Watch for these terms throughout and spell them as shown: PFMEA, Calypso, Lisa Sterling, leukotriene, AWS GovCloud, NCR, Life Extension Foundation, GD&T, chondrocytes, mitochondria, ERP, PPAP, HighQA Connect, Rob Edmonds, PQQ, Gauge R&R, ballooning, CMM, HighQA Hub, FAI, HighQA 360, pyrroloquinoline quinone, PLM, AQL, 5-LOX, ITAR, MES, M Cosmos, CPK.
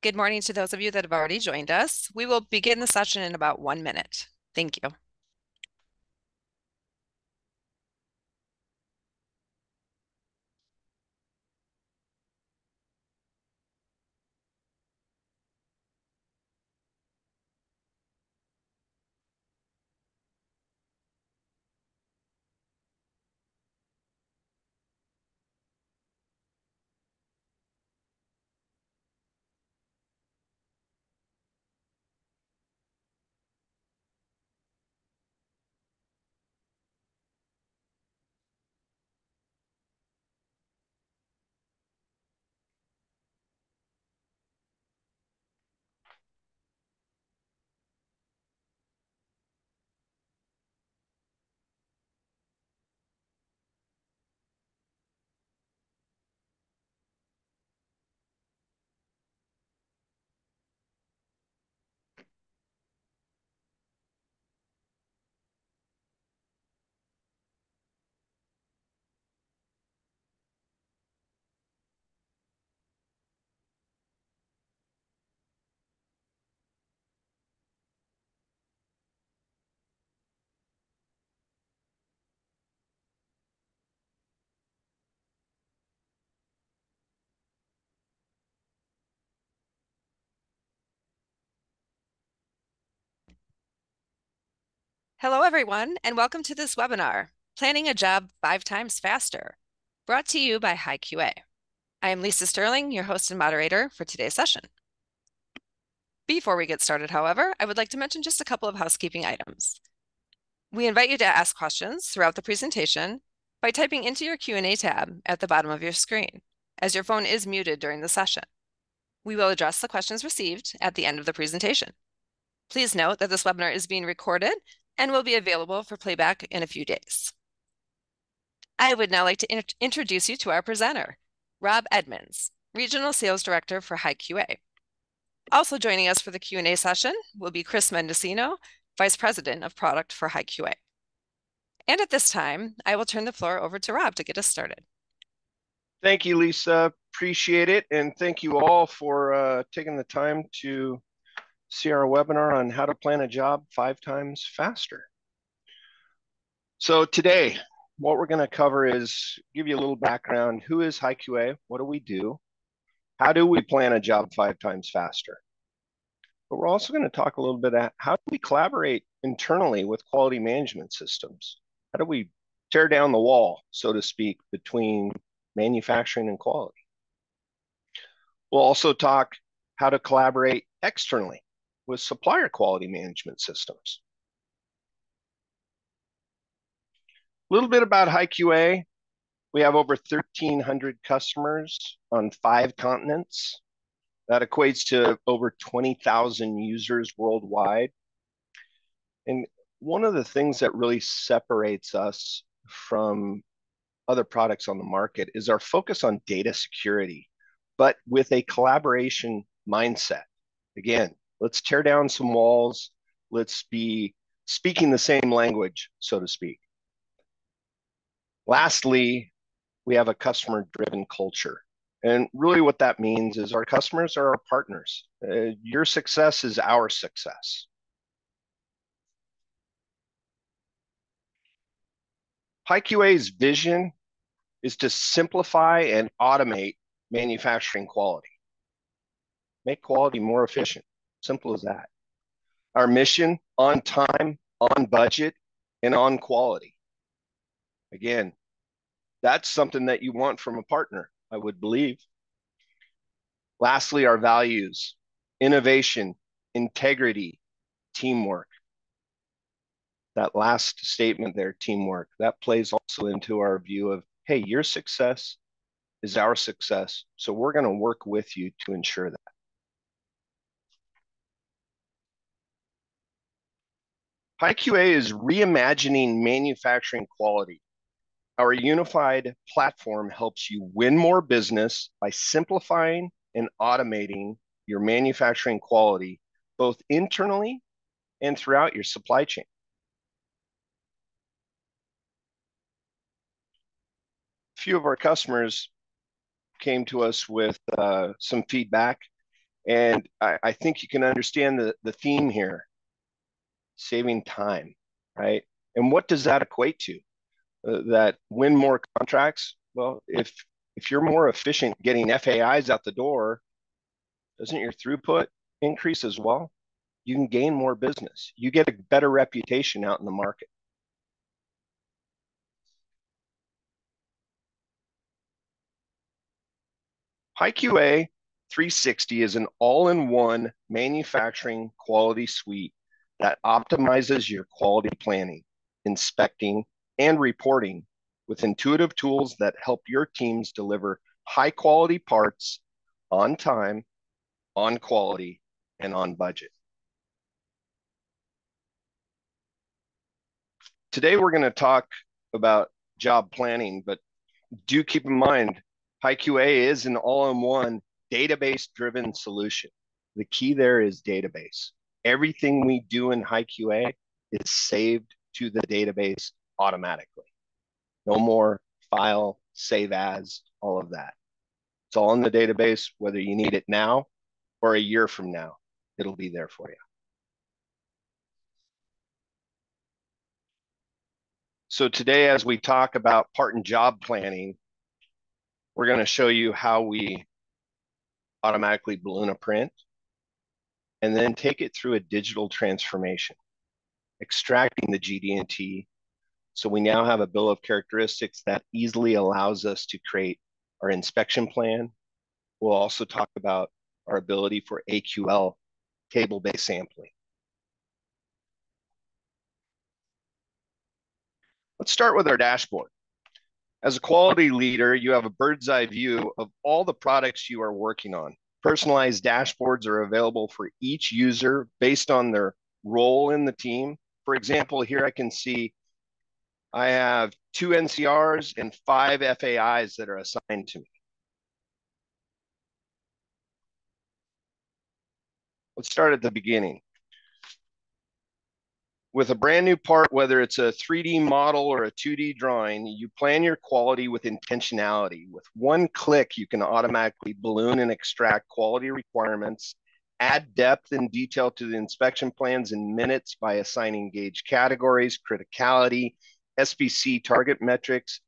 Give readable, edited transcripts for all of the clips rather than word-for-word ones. Good morning to those of you that have already joined us. We will begin the session in about 1 minute. Thank you. Hello everyone, and welcome to this webinar, Planning a Job 5 Times Faster, brought to you by HighQA. I am Lisa Sterling, your host and moderator for today's session. Before we get started, however, I would like to mention just a couple of housekeeping items. We invite you to ask questions throughout the presentation by typing into your Q&A tab at the bottom of your screen, as your phone is muted during the session. We will address the questions received at the end of the presentation. Please note that this webinar is being recorded and will be available for playback in a few days. I would now like to introduce you to our presenter, Rob Edmonds, Regional Sales Director for HighQA. Also joining us for the Q&A session will be Chris Mendocino, Vice President of Product for HighQA. And at this time, I will turn the floor over to Rob to get us started. Thank you, Lisa, appreciate it. And thank you all for taking the time to see our webinar on how to plan a job 5 times faster. So today, what we're going to cover is give you a little background. Who is HighQA? What do we do? How do we plan a job 5 times faster? But we're also going to talk a little bit about how do we collaborate internally with quality management systems? How do we tear down the wall, so to speak, between manufacturing and quality? We'll also talk how to collaborate externally with supplier quality management systems. A little bit about HighQA. We have over 1,300 customers on 5 continents. That equates to over 20,000 users worldwide. And one of the things that really separates us from other products on the market is our focus on data security, but with a collaboration mindset. Again, let's tear down some walls. Let's be speaking the same language, so to speak. Lastly, we have a customer-driven culture. And really what that means is our customers are our partners. Your success is our success. HighQA's vision is to simplify and automate manufacturing quality. Make quality more efficient. Simple as that. Our mission, on time, on budget, and on quality. Again, that's something that you want from a partner, I would believe. Lastly, our values, innovation, integrity, teamwork. That last statement there, teamwork, that plays also into our view of, hey, your success is our success, so we're going to work with you to ensure that. HighQA is reimagining manufacturing quality. Our unified platform helps you win more business by simplifying and automating your manufacturing quality, both internally and throughout your supply chain. A few of our customers came to us with some feedback, And I think you can understand the theme here, saving time, right? And what does that equate to? That win more contracts? Well, if you're more efficient getting FAIs out the door, doesn't your throughput increase as well? You can gain more business. You get a better reputation out in the market. HighQA 360 is an all-in-one manufacturing quality suite that optimizes your quality planning, inspecting, and reporting with intuitive tools that help your teams deliver high-quality parts on time, on quality, and on budget. Today, we're going to talk about job planning, but do keep in mind, HighQA is an all-in-one database-driven solution. The key there is database. Everything we do in HighQA is saved to the database automatically. No more file, save as, all of that. It's all in the database, whether you need it now or a year from now, it'll be there for you. So today, as we talk about part and job planning, we're going to show you how we automatically balloon a print, and then take it through a digital transformation, extracting the GD&T. So we now have a bill of characteristics that easily allows us to create our inspection plan. We'll also talk about our ability for AQL table-based sampling. Let's start with our dashboard. As a quality leader, you have a bird's eye view of all the products you are working on. Personalized dashboards are available for each user based on their role in the team. For example, here I can see I have 2 NCRs and 5 FAIs that are assigned to me. Let's start at the beginning. With a brand new part, whether it's a 3D model or a 2D drawing, you plan your quality with intentionality. With one click, you can automatically balloon and extract quality requirements, add depth and detail to the inspection plans in minutes by assigning gauge categories, criticality, SPC target metrics,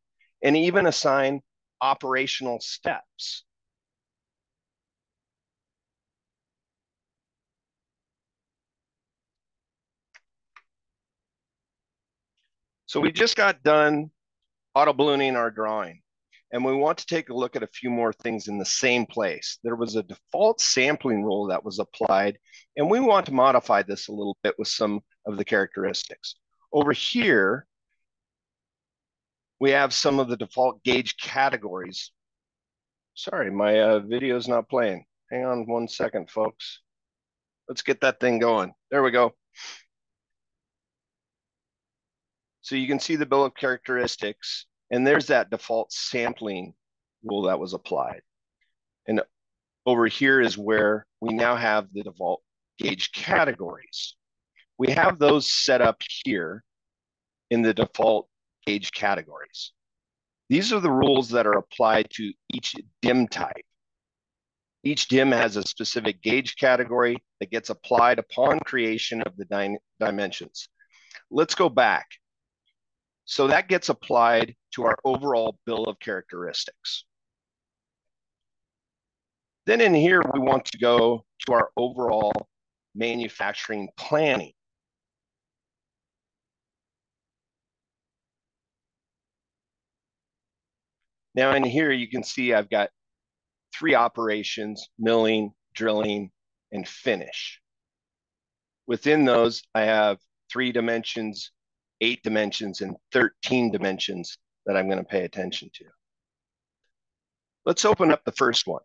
and even assign operational steps. So we just got done auto-ballooning our drawing, and we want to take a look at a few more things in the same place. There was a default sampling rule that was applied, and we want to modify this a little bit with some of the characteristics. Over here, we have some of the default gauge categories. Sorry, my video's not playing. Hang on one second, folks. Let's get that thing going. There we go. So you can see the bill of characteristics, and there's that default sampling rule that was applied. And over here is where we now have the default gauge categories. We have those set up here in the default gauge categories. These are the rules that are applied to each DIM type. Each DIM has a specific gauge category that gets applied upon creation of the dimensions. Let's go back. So that gets applied to our overall bill of characteristics. Then in here, we want to go to our overall manufacturing planning. Now in here, you can see I've got 3 operations, milling, drilling, and finish. Within those, I have 3 dimensions, 8 dimensions, and 13 dimensions that I'm going to pay attention to. Let's open up the first one.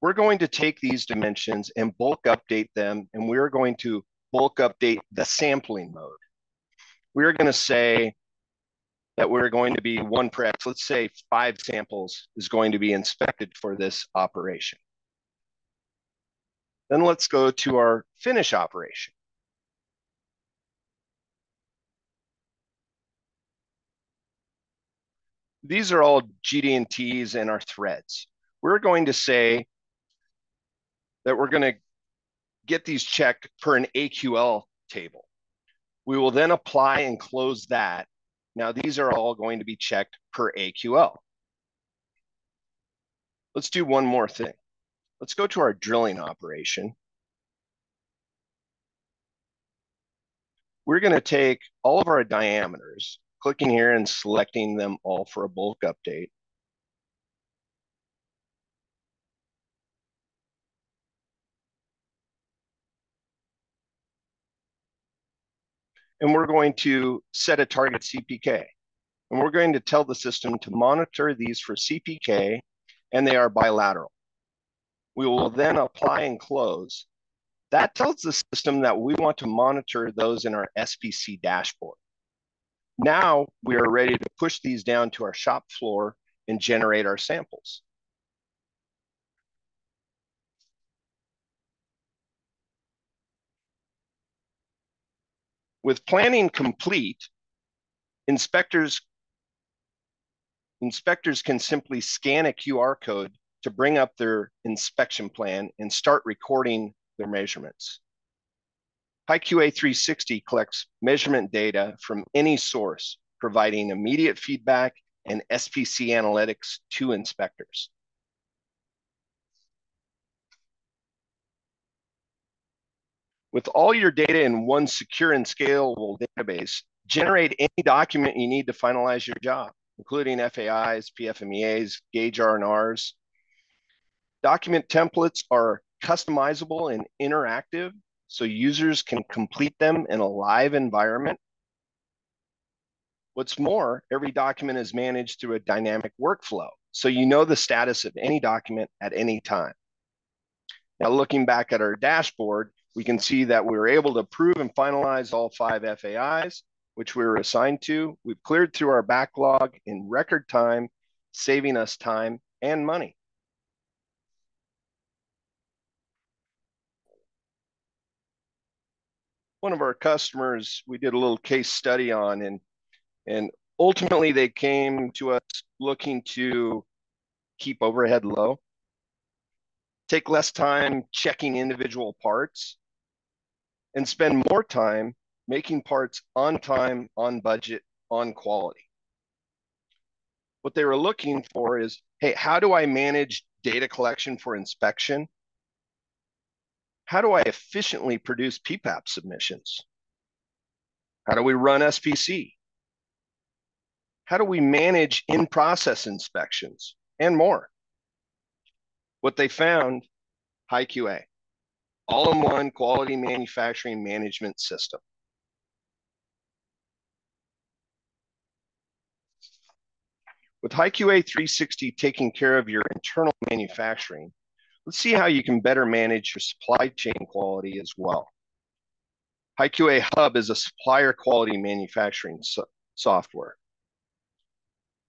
We're going to take these dimensions and bulk update them, and we're going to bulk update the sampling mode. We're going to say that we're going to be 1 press. Let's say 5 samples is going to be inspected for this operation. Then let's go to our finish operation. These are all GD&Ts and our threads. We're going to say that we're going to get these checked per an AQL table. We will then apply and close that. Now, these are all going to be checked per AQL. Let's do one more thing. Let's go to our drilling operation. We're going to take all of our diameters, clicking here and selecting them all for a bulk update. And we're going to set a target CPK. And we're going to tell the system to monitor these for CPK, and they are bilateral. We will then apply and close. That tells the system that we want to monitor those in our SPC dashboard. Now we are ready to push these down to our shop floor and generate our samples. With planning complete, inspectors can simply scan a QR code to bring up their inspection plan and start recording their measurements. HighQA 360 collects measurement data from any source, providing immediate feedback and SPC analytics to inspectors. With all your data in one secure and scalable database, generate any document you need to finalize your job, including FAIs, PFMEAs, Gauge R&Rs. Document templates are customizable and interactive, so users can complete them in a live environment. What's more, every document is managed through a dynamic workflow, so you know the status of any document at any time. Now, looking back at our dashboard, we can see that we were able to approve and finalize all 5 FAIs, which we were assigned to. We've cleared through our backlog in record time, saving us time and money. One of our customers, we did a little case study on, and ultimately they came to us looking to keep overhead low, take less time checking individual parts, and spend more time making parts on time, on budget, on quality. What they were looking for is, hey, how do I manage data collection for inspection? How do I efficiently produce PPAP submissions? How do we run SPC? How do we manage in-process inspections and more? What they found, HighQA, all-in-one quality manufacturing management system. With HighQA 360 taking care of your internal manufacturing, let's see how you can better manage your supply chain quality as well. HighQA Hub is a supplier quality manufacturing software.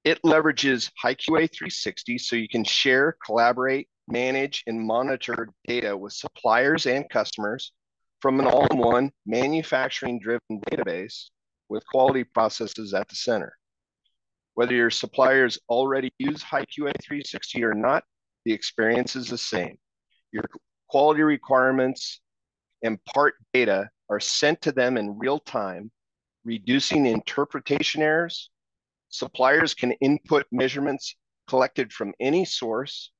It leverages HighQA 360 so you can share, collaborate, manage, and monitor data with suppliers and customers from an all-in-one manufacturing-driven database with quality processes at the center. Whether your suppliers already use HighQA 360 or not, the experience is the same. Your quality requirements and part data are sent to them in real time, reducing interpretation errors. Suppliers can input measurements collected from any source,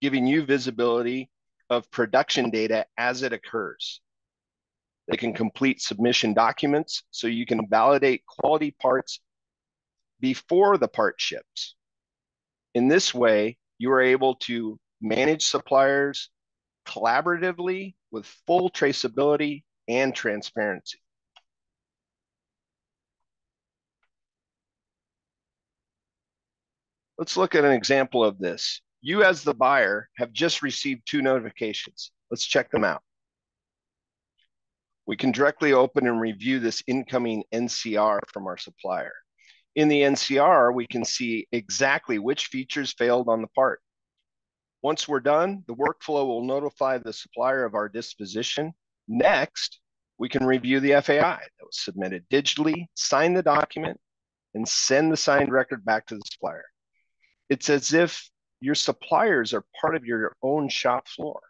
giving you visibility of production data as it occurs. They can complete submission documents so you can validate quality parts before the part ships. In this way, you are able to manage suppliers collaboratively with full traceability and transparency. Let's look at an example of this. You as the buyer have just received 2 notifications. Let's check them out. We can directly open and review this incoming NCR from our supplier. In the NCR, we can see exactly which features failed on the part. Once we're done, the workflow will notify the supplier of our disposition. Next, we can review the FAI that was submitted digitally, sign the document, and send the signed record back to the supplier. It's as if your suppliers are part of your own shop floor.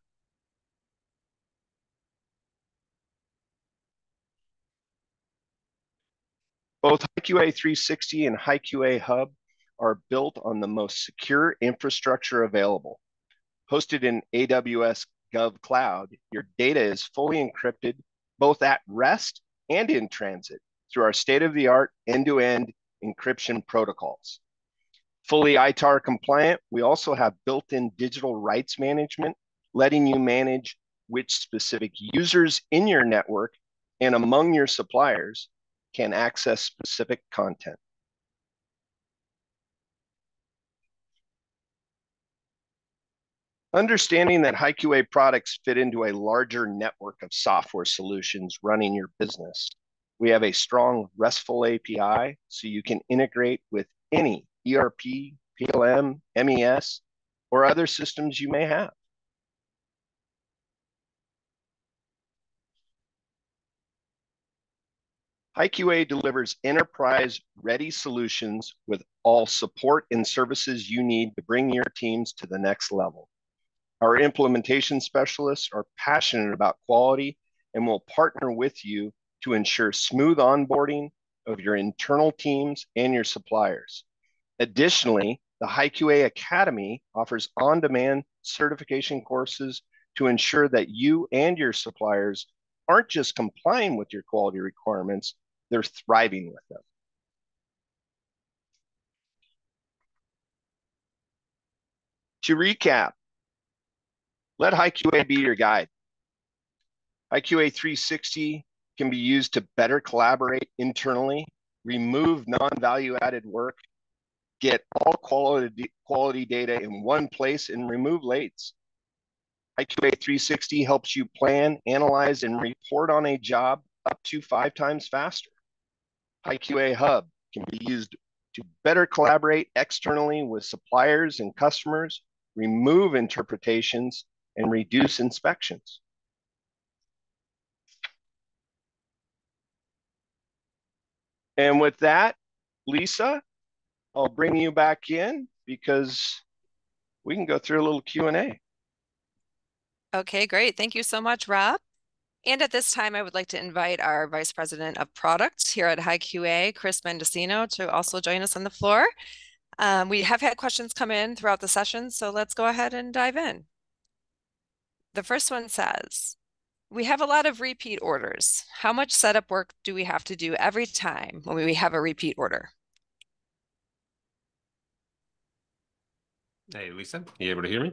Both HighQA 360 and HighQA Hub are built on the most secure infrastructure available. Hosted in AWS GovCloud, your data is fully encrypted, both at rest and in transit, through our state-of-the-art end-to-end encryption protocols. Fully ITAR compliant, we also have built-in digital rights management, letting you manage which specific users in your network and among your suppliers can access specific content. Understanding that HighQA products fit into a larger network of software solutions running your business, we have a strong RESTful API so you can integrate with any ERP, PLM, MES, or other systems you may have. HighQA delivers enterprise-ready solutions with all support and services you need to bring your teams to the next level. Our implementation specialists are passionate about quality and will partner with you to ensure smooth onboarding of your internal teams and your suppliers. Additionally, the HighQA Academy offers on-demand certification courses to ensure that you and your suppliers aren't just complying with your quality requirements, they're thriving with them. To recap, let HighQA be your guide. HighQA 360 can be used to better collaborate internally, remove non-value-added work, get all quality data in one place, and remove lates. HighQA 360 helps you plan, analyze, and report on a job up to 5 times faster. HighQA Hub can be used to better collaborate externally with suppliers and customers, remove interpretations, and reduce inspections. And with that, Lisa, I'll bring you back in because we can go through a little Q&A. Okay, great. Thank you so much, Rob. And at this time, I would like to invite our Vice President of Product here at HighQA, Chris Mendocino, to also join us on the floor. We have had questions come in throughout the session, so let's go ahead and dive in. The first one says, we have a lot of repeat orders. How much setup work do we have to do every time when we have a repeat order? Hey, Lisa, you able to hear me?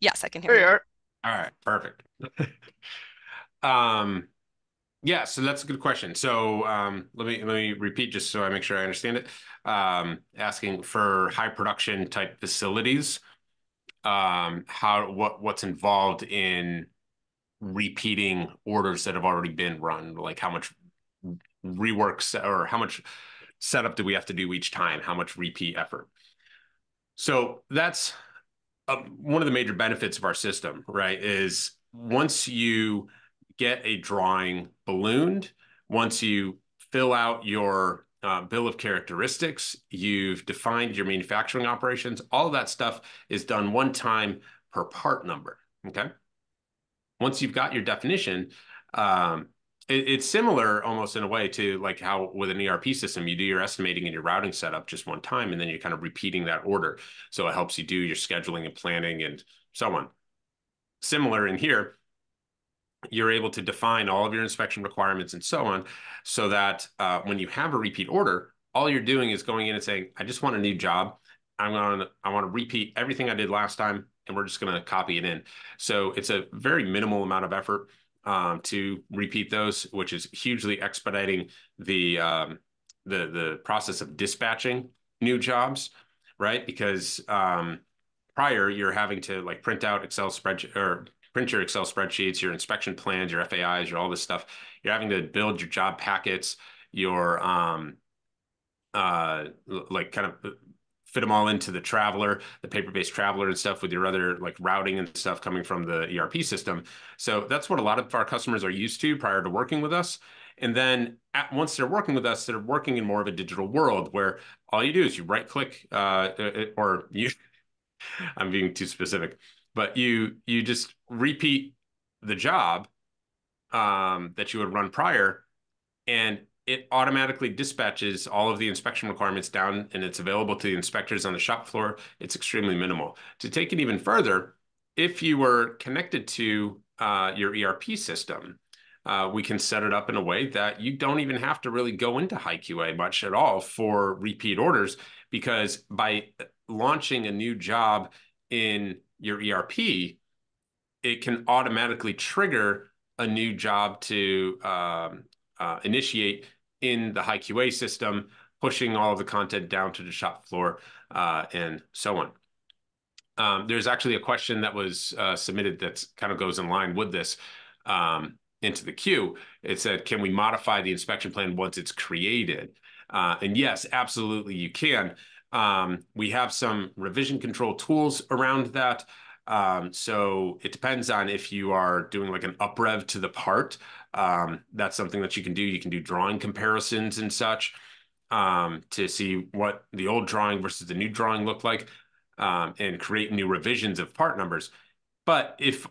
Yes, I can hear you. There you are. All right, perfect. Yeah, so that's a good question. So let me repeat just so I make sure I understand it. Asking for high production type facilities, what's involved in repeating orders that have already been run, like how much rework or how much setup do we have to do each time? How much repeat effort? So that's one of the major benefits of our system, right, is once you get a drawing ballooned, once you fill out your bill of characteristics, you've defined your manufacturing operations, all of that stuff is done one time per part number, okay? Once you've got your definition, it's similar almost in a way to like how with an ERP system, you do your estimating and your routing setup just one time, and then you're kind of repeating that order. So it helps you do your scheduling and planning and so on. Similar in here, you're able to define all of your inspection requirements and so on, so that when you have a repeat order, all you're doing is going in and saying, I just want a new job. I want to repeat everything I did last time, and we're just going to copy it in. So it's a very minimal amount of effort to repeat those, which is hugely expediting the process of dispatching new jobs, right? Because prior you're having to like print out Excel spreadsheet or print your Excel spreadsheets, your inspection plans, your FAIs, your all this stuff. You're having to build your job packets, your like kind of fit them all into the traveler, the paper-based traveler and stuff with your other like routing and stuff coming from the ERP system. So that's what a lot of our customers are used to prior to working with us. And then once they're working with us, they're working in more of a digital world where all you do is you right-click or you, I'm being too specific, but you just repeat the job that you would run prior, and it automatically dispatches all of the inspection requirements down, and it's available to the inspectors on the shop floor. It's extremely minimal. To take it even further, if you were connected to your ERP system, we can set it up in a way that you don't even have to really go into HighQA much at all for repeat orders, because by launching a new job in your ERP, it can automatically trigger a new job to initiate in the HighQA system, pushing all of the content down to the shop floor and so on. There's actually a question that was submitted that kind of goes in line with this into the queue. It said, can we modify the inspection plan once it's created? And yes, absolutely you can. We have some revision control tools around that. So it depends on if you are doing like an uprev to the part. That's something that you can do. You can do drawing comparisons and such to see what the old drawing versus the new drawing look like. And create new revisions of part numbers. But if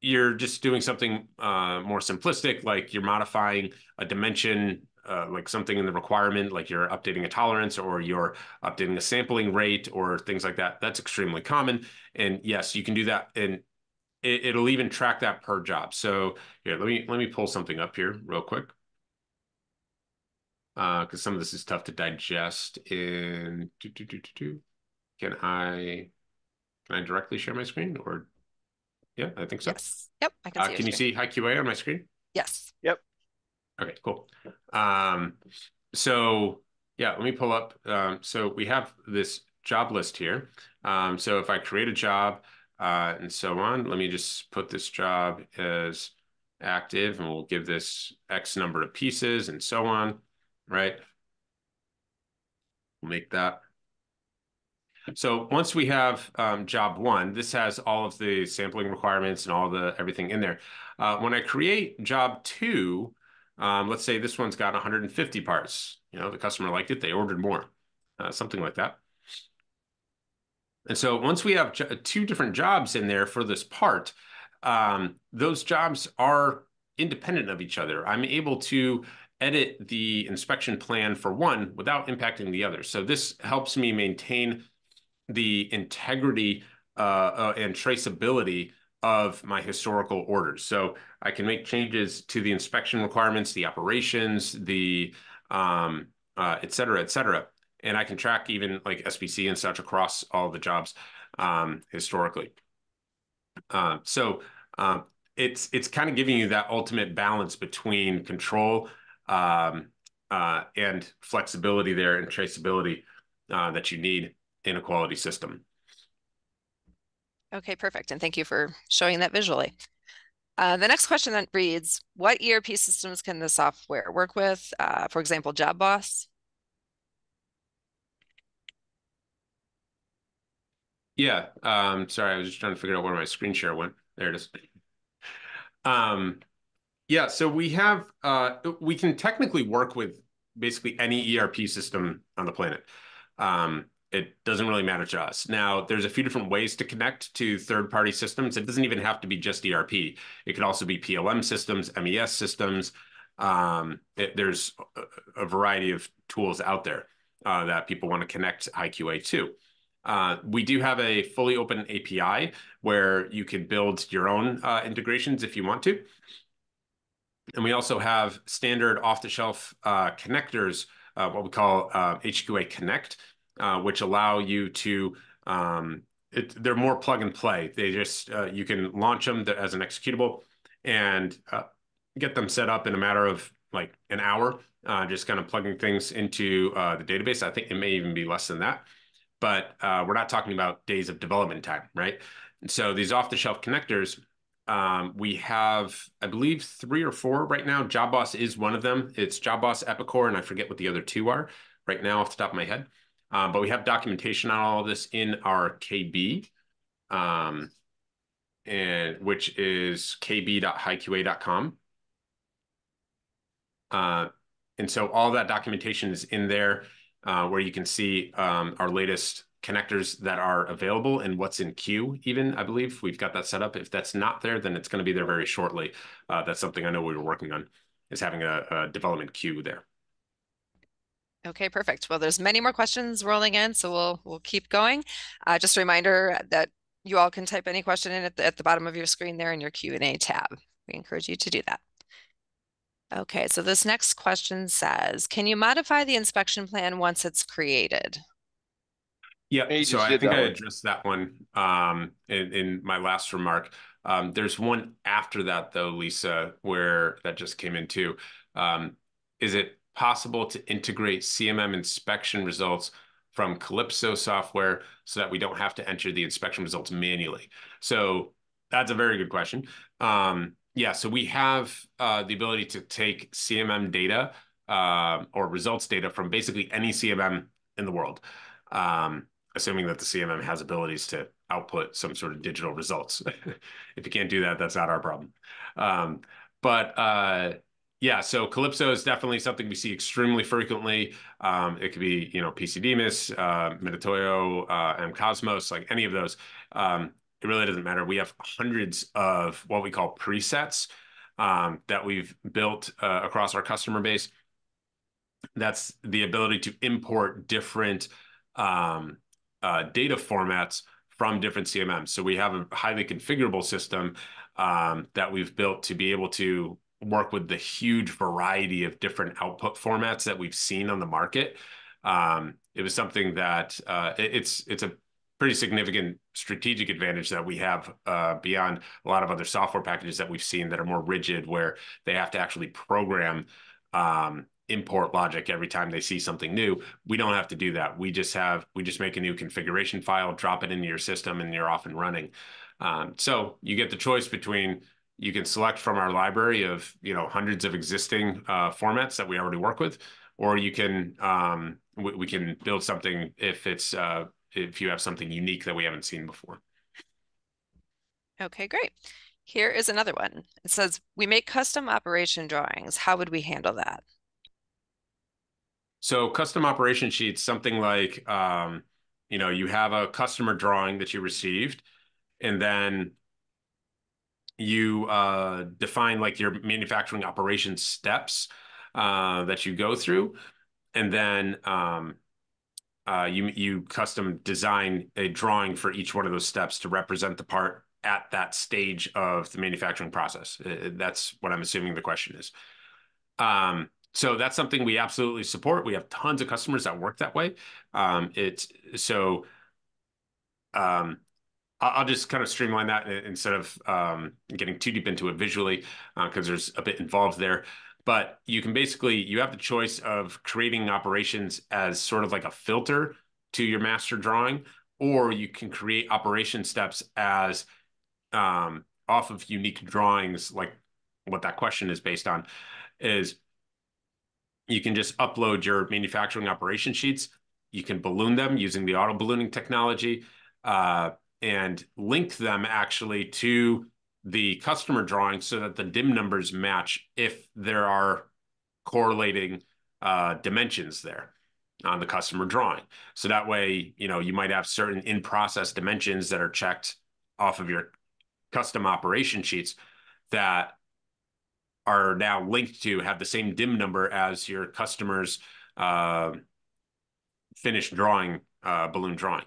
you're just doing something more simplistic, like you're modifying a dimension, like something in the requirement, like you're updating a tolerance or you're updating a sampling rate or things like that, that's extremely common. And yes, you can do that, and it'll even track that per job. So here, let me pull something up here real quick, because some of this is tough to digest in. Can I directly share my screen? Or yeah, I think so. Yes. Yep. I can see your screen. You see HighQA on my screen? Yes. Yep. Okay. Cool. So yeah, let me pull up. So we have this job list here. So if I create a job and so on, let me just put this job as active, and we'll give this X number of pieces and so on. Right. We'll make that. So once we have job one, this has all of the sampling requirements and all the everything in there. When I create job two, let's say this one's got 150 parts. You know, the customer liked it, they ordered more, something like that. And so once we have two different jobs in there for this part, those jobs are independent of each other. I'm able to edit the inspection plan for one without impacting the other. So this helps me maintain the integrity and traceability of my historical orders. So I can make changes to the inspection requirements, the operations, the et cetera, et cetera. And I can track even like SPC and such across all the jobs historically. It's kind of giving you that ultimate balance between control and flexibility there and traceability that you need in a quality system. Okay, perfect. And thank you for showing that visually. The next question then reads, what ERP systems can the software work with? For example, JobBoss? Yeah, sorry, I was just trying to figure out where my screen share went. There it is. Yeah, so we have, we can technically work with basically any ERP system on the planet. It doesn't really matter to us. Now, there's a few different ways to connect to third-party systems. It doesn't even have to be just ERP. It could also be PLM systems, MES systems. There's a variety of tools out there that people want to connect HighQA to. We do have a fully open API where you can build your own integrations if you want to. And we also have standard off-the-shelf connectors, what we call HighQA Connect, which allow you to, they're more plug and play. They just, you can launch them as an executable and get them set up in a matter of like an hour, just kind of plugging things into the database. I think it may even be less than that, but we're not talking about days of development time, right? And so these off-the-shelf connectors, we have, I believe, 3 or 4 right now. JobBoss is one of them. It's JobBoss, Epicor, and I forget what the other 2 are right now off the top of my head. But we have documentation on all of this in our KB, which is kb.highqa.com. And so all that documentation is in there where you can see our latest connectors that are available and what's in queue even, I believe. We've got that set up. If that's not there, then it's going to be there very shortly. That's something I know we were working on, is having a development queue there. Okay, perfect. Well, there's many more questions rolling in, so we'll keep going. Just a reminder that you all can type any question in at the bottom of your screen there in your Q&A tab. We encourage you to do that. Okay, so this next question says, can you modify the inspection plan once it's created? Yeah, so I think I addressed that one in my last remark. There's one after that, though, Lisa, where that just came in too. Is it possible to integrate CMM inspection results from Calypso software so that we don't have to enter the inspection results manually? So that's a very good question. Yeah, so we have the ability to take CMM data or results data from basically any CMM in the world, assuming that the CMM has abilities to output some sort of digital results. If you can't do that, that's not our problem. Yeah, so Calypso is definitely something we see extremely frequently. It could be, you know, PCDMIS, Minatoyo, M Cosmos, like any of those. It really doesn't matter. We have hundreds of what we call presets that we've built across our customer base. That's the ability to import different data formats from different CMMs. So we have a highly configurable system that we've built to be able to work with the huge variety of different output formats that we've seen on the market. It was something that it's a pretty significant strategic advantage that we have beyond a lot of other software packages that we've seen that are more rigid, where they have to actually program import logic every time they see something new. We don't have to do that. We just make a new configuration file, drop it into your system, and you're off and running. So you get the choice between, you can select from our library of, you know, hundreds of existing formats that we already work with, or you can we can build something if it's if you have something unique that we haven't seen before. Okay, great. Here is another one. It says, we make custom operation drawings. How would we handle that? So custom operation sheets, something like, you know, you have a customer drawing that you received, and then you define like your manufacturing operations steps that you go through, and then you custom design a drawing for each one of those steps to represent the part at that stage of the manufacturing process. That's what I'm assuming the question is. So that's something we absolutely support. We have tons of customers that work that way. I'll just kind of streamline that instead of getting too deep into it visually, because there's a bit involved there. But you can basically, you have the choice of creating operations as sort of like a filter to your master drawing, or you can create operation steps as off of unique drawings, like what that question is based on, is you can just upload your manufacturing operation sheets. You can balloon them using the auto ballooning technology, and link them actually to the customer drawing so that the DIM numbers match if there are correlating dimensions there on the customer drawing. So that way, you know, you might have certain in-process dimensions that are checked off of your custom operation sheets that are now linked to have the same DIM number as your customer's finished drawing, balloon drawing.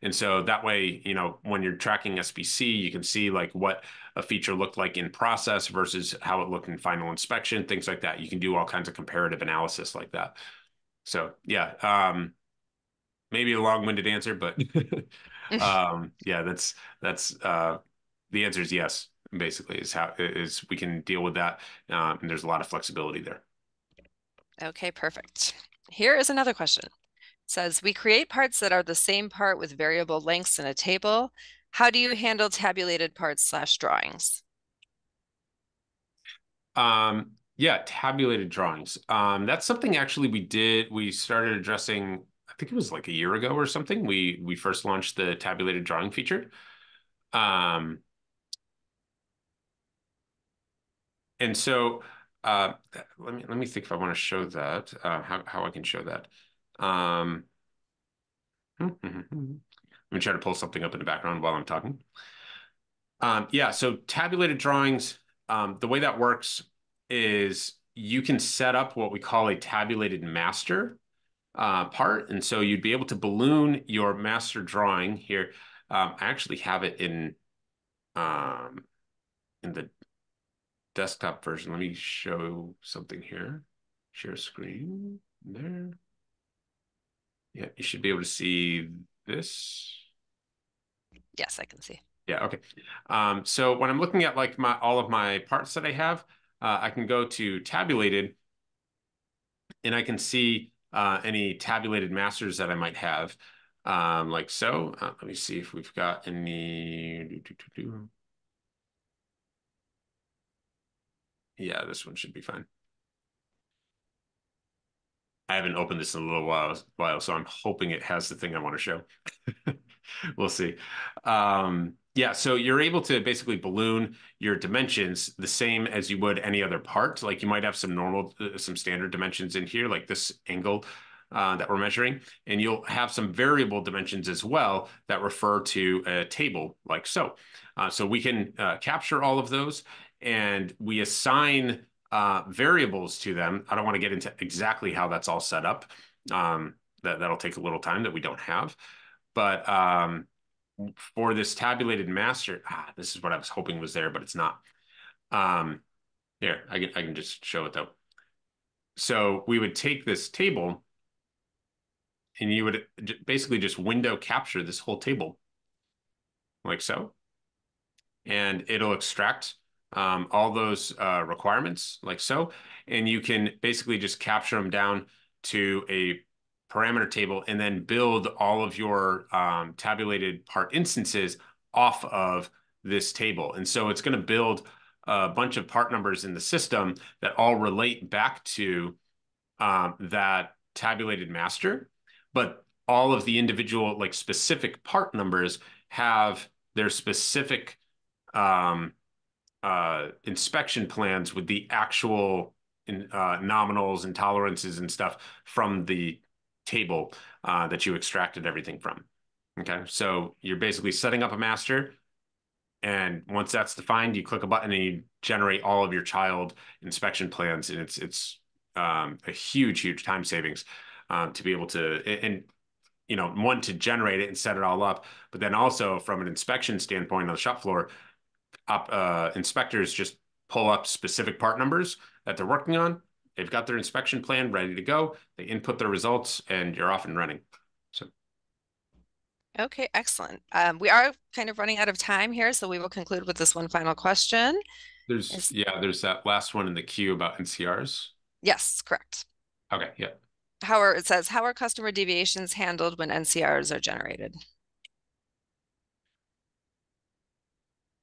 And so that way, you know, when you're tracking SPC, you can see like what a feature looked like in process versus how it looked in final inspection, things like that. You can do all kinds of comparative analysis like that. So yeah, maybe a long-winded answer, but yeah, that's the answer is yes, basically, is how is we can deal with that. And there's a lot of flexibility there. Okay, perfect. Here is another question. Says, we create parts that are the same part with variable lengths in a table. How do you handle tabulated parts / drawings? Yeah, tabulated drawings. That's something actually we did. We started addressing, I think it was like a year ago or something. We first launched the tabulated drawing feature. And so let me think if I want to show that, how I can show that. Let me try to pull something up in the background while I'm talking. Yeah, so tabulated drawings, the way that works is you can set up what we call a tabulated master. part. And so you'd be able to balloon your master drawing here. I actually have it in the desktop version. Let me show something here. Share screen there. Yeah, you should be able to see this. Yes, I can see. Yeah, okay. So when I'm looking at like all of my parts that I have, I can go to tabulated and I can see any tabulated masters that I might have, like so. Let me see if we've got any. Yeah, this one should be fine. I haven't opened this in a little while, so I'm hoping it has the thing I want to show. We'll see. Yeah, so you're able to basically balloon your dimensions the same as you would any other part. Like you might have some normal, some standard dimensions in here, like this angle that we're measuring, and you'll have some variable dimensions as well that refer to a table like so. So we can capture all of those and we assign variables to them. I don't want to get into exactly how that's all set up. That'll take a little time that we don't have. But for this tabulated master, this is what I was hoping was there, but it's not. Here, I can just show it though. So we would take this table and you would basically just window capture this whole table like so. And it'll extract all those requirements like so. And you can basically just capture them down to a parameter table and then build all of your tabulated part instances off of this table. And so it's going to build a bunch of part numbers in the system that all relate back to that tabulated master, but all of the individual like specific part numbers have their specific inspection plans with the actual nominals and tolerances and stuff from the table that you extracted everything from. Okay, so you're basically setting up a master, and once that's defined, you click a button and you generate all of your child inspection plans, and it's a huge time savings to be able to, and you know, one, to generate it and set it all up, but then also from an inspection standpoint on the shop floor, inspectors just pull up specific part numbers that they're working on. They've got their inspection plan ready to go. They input their results and you're off and running. So. Okay, excellent. We are kind of running out of time here, so we will conclude with this one final question. There's that last one in the queue about NCRs. Yes, correct. Okay, yeah. It says, how are customer deviations handled when NCRs are generated?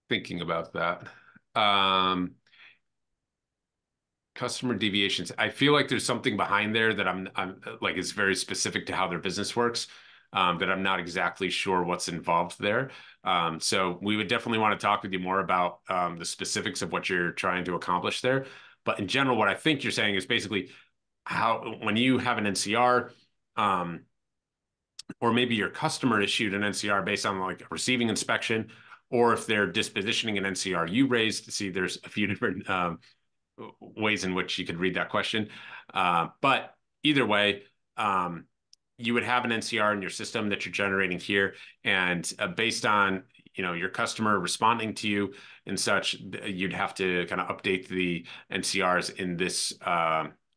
Thinking about that. Customer deviations. I feel like there's something behind there that I'm like is very specific to how their business works, that I'm not exactly sure what's involved there. So we would definitely want to talk with you more about the specifics of what you're trying to accomplish there. But in general, what I think you're saying is basically how when you have an NCR, or maybe your customer issued an NCR based on like a receiving inspection, or if they're dispositioning an NCR you raised. See, there's a few different ways in which you could read that question. But either way, you would have an NCR in your system that you're generating here. And based on, you know, your customer responding to you and such, you'd have to kind of update the NCRs in this,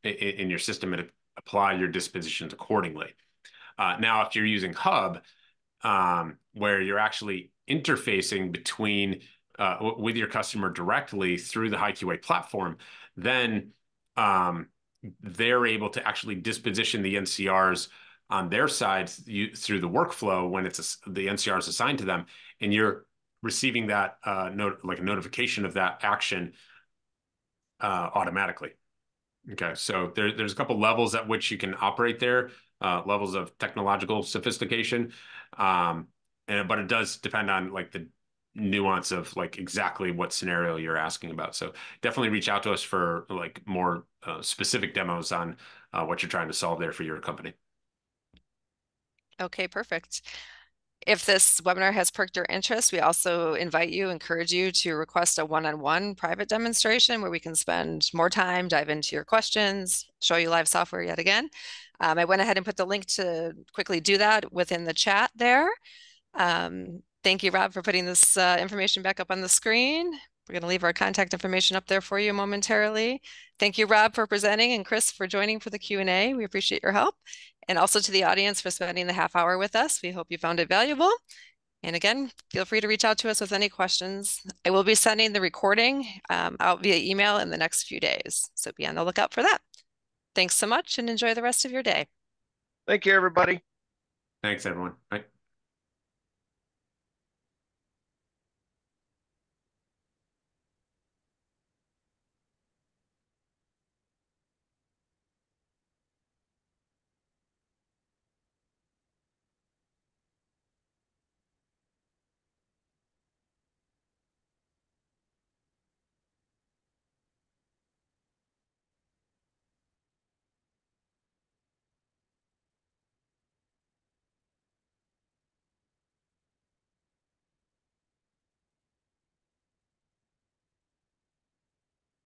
in your system and apply your dispositions accordingly. Now, if you're using Hub, where you're actually interfacing between with your customer directly through the HighQA platform, then they're able to actually disposition the NCRs on their side through the workflow when it's the NCR is assigned to them, and you're receiving that like a notification of that action automatically. Okay, so there's a couple levels at which you can operate there, levels of technological sophistication, but it does depend on like the nuance of like exactly what scenario you're asking about. So definitely reach out to us for like more specific demos on what you're trying to solve there for your company. Okay, perfect. If this webinar has perked your interest, we also encourage you to request a one-on-one private demonstration where we can spend more time, dive into your questions, show you live software yet again. I went ahead and put the link to quickly do that within the chat there. Thank you, Rob, for putting this information back up on the screen. We're going to leave our contact information up there for you momentarily. Thank you, Rob, for presenting, and Chris for joining for the Q&A. We appreciate your help. And also to the audience for spending the half hour with us. We hope you found it valuable. And again, feel free to reach out to us with any questions. I will be sending the recording out via email in the next few days. So be on the lookout for that. Thanks so much and enjoy the rest of your day. Thank you, everybody. Thanks, everyone. Bye.